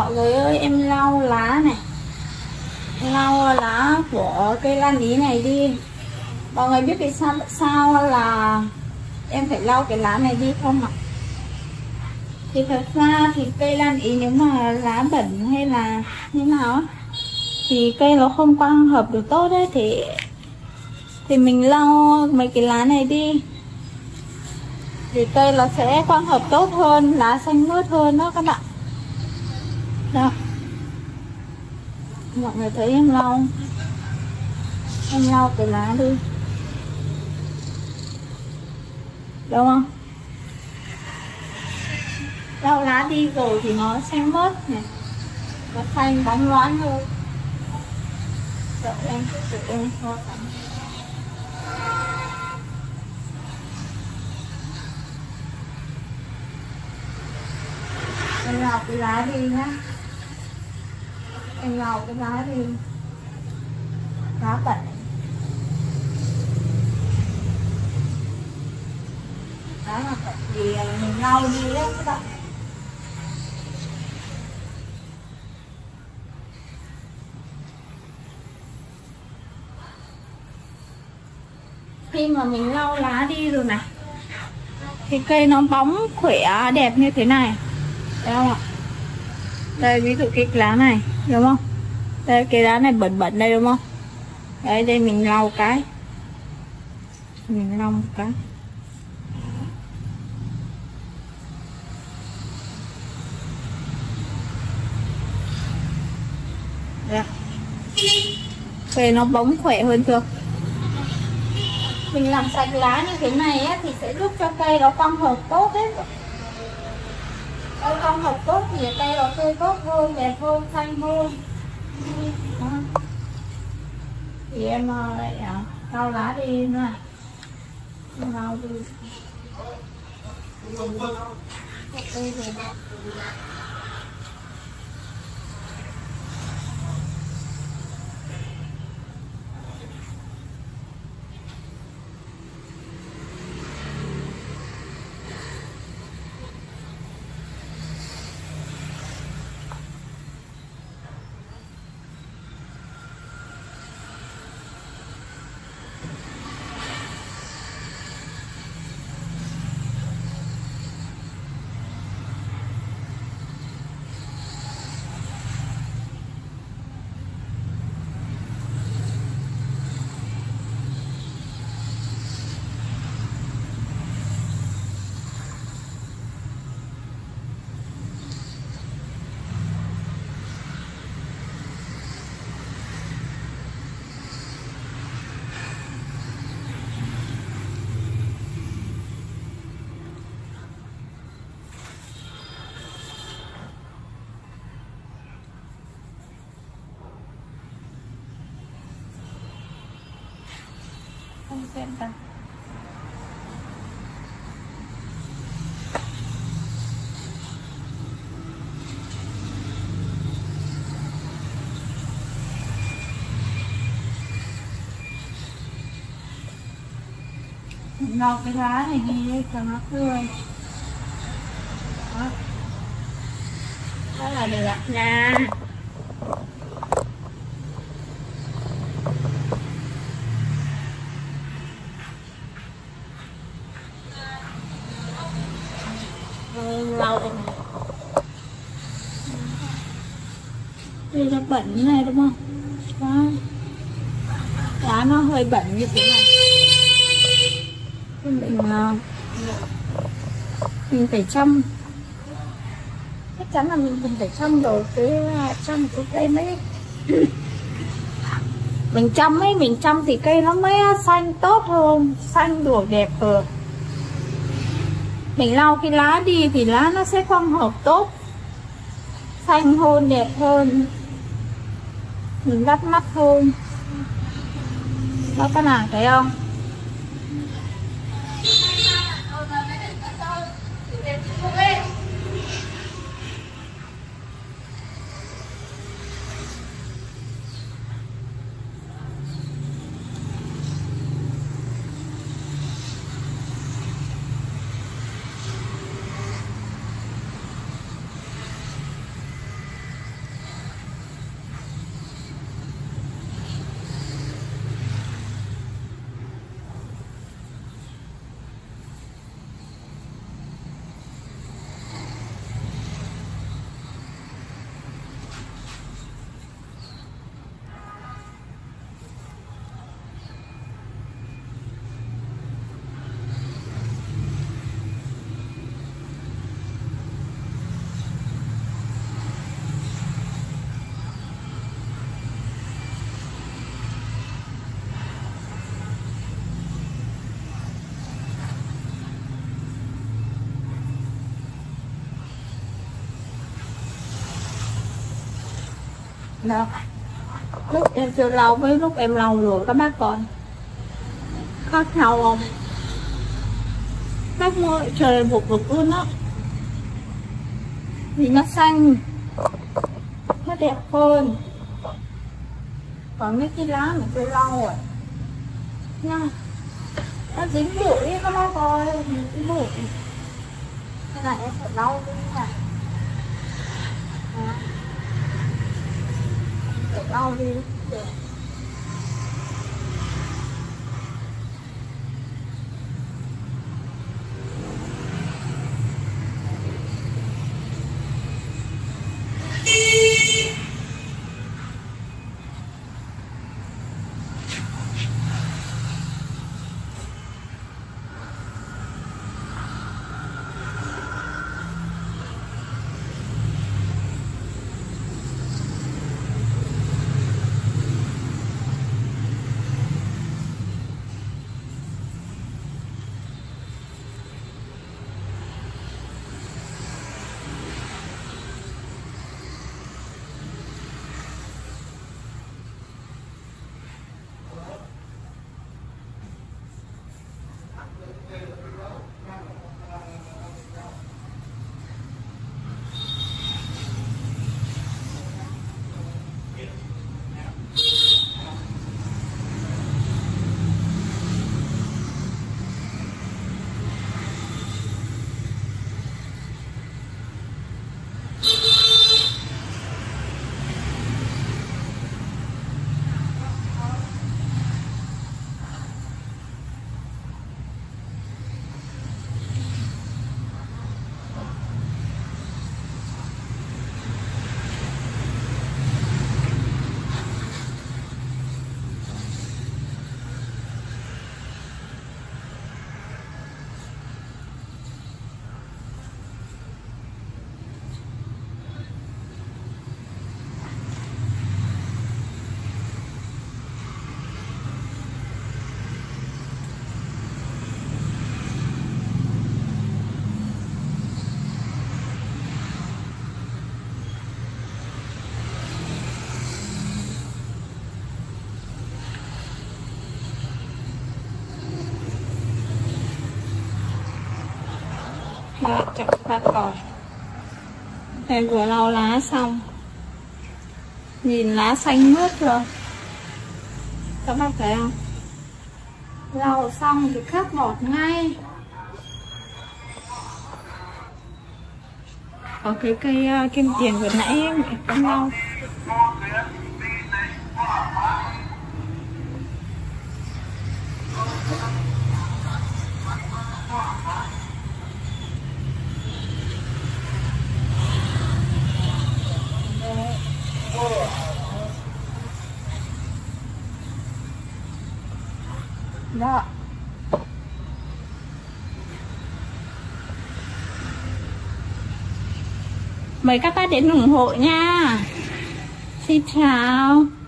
mọi người ơi, em lau lá này, lau lá của cây lan ý này đi. Mọi người biết vì sao là em phải lau cái lá này đi không ạ? Thì thật ra thì cây lan ý nếu mà lá bẩn hay là như nào thì cây nó không quang hợp được tốt đấy, thì mình lau mấy cái lá này đi thì cây nó sẽ quang hợp tốt hơn, lá xanh mướt hơn đó các bạn. Đó, mọi người thấy em lau, em lau cái lá đi đúng không? Lau lá đi rồi thì nó xanh mướt này, nó xanh bóng loáng hơn. Đợi em thôi. Em lau cái lá đi nhá, em lau cái lá đi, lá bẩn. Đó là bẩn thì mình lau đi đấy các bạn. Khi mà mình lau lá đi rồi này thì cây nó bóng khỏe đẹp như thế này, thấy không ạ? Đây ví dụ cái lá này đúng không, đây cái lá này bẩn bẩn đây đúng không, đấy đây mình lau cái, mình lau một cái đây. Cây nó bóng khỏe hơn chưa? Mình làm sạch lá như thế này á, thì sẽ giúp cho cây nó quang hợp tốt đấy. Cây quang hợp tốt thì cây nó tươi tốt hơn, đẹp hơn, xanh hơn. Thì em lại lau lá đi nữa, lau đi. Đây rồi đó. Lau cái lá này đi cho nó tươi. Đó, đó là được nha. Đây là bẩn như này đúng không? Đó, lá nó hơi bẩn như thế này. Mình phải chăm, chắc chắn là mình phải chăm rồi, cái chăm của cây mới mình chăm thì cây nó mới xanh tốt hơn, xanh đùa đẹp hơn. Mình lau cái lá đi thì lá nó sẽ quang hợp tốt, xanh hơn, đẹp hơn, mình bắt mắt hơn. Đó các bạn thấy không? đâu. Lúc em chưa lâu với lúc em lâu rồi các bác coi khác nhau không? Bác mua trời một vực luôn á, vì nó xanh, nó đẹp hơn. Còn mấy cái lá mình chưa lâu rồi nha, nó dính bụi các bác coi, dính bụi. Thế này em phải lau đi nha. Để lau đi. Đó, cho các bác coi. Em vừa lau lá xong, nhìn lá xanh mướt rồi. Các bác thấy không? Lau xong thì khắc bọt ngay. Có cái cây kim tiền vừa nãy em cũng lau. Đó. Mời các bác đến ủng hộ nha. Xin chào.